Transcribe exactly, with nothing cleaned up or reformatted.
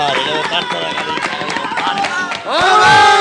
compadre, le botaste la gallina, le botaste.